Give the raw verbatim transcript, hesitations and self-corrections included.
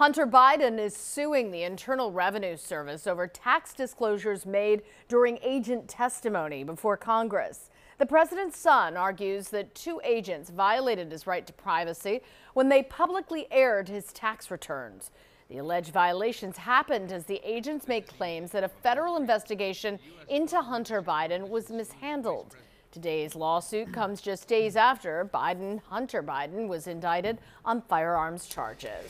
Hunter Biden is suing the Internal Revenue Service over tax disclosures made during agent testimony before Congress. The president's son argues that two agents violated his right to privacy when they publicly aired his tax returns. The alleged violations happened as the agents made claims that a federal investigation into Hunter Biden was mishandled. Today's lawsuit comes just days after Biden, Hunter Biden was indicted on firearms charges.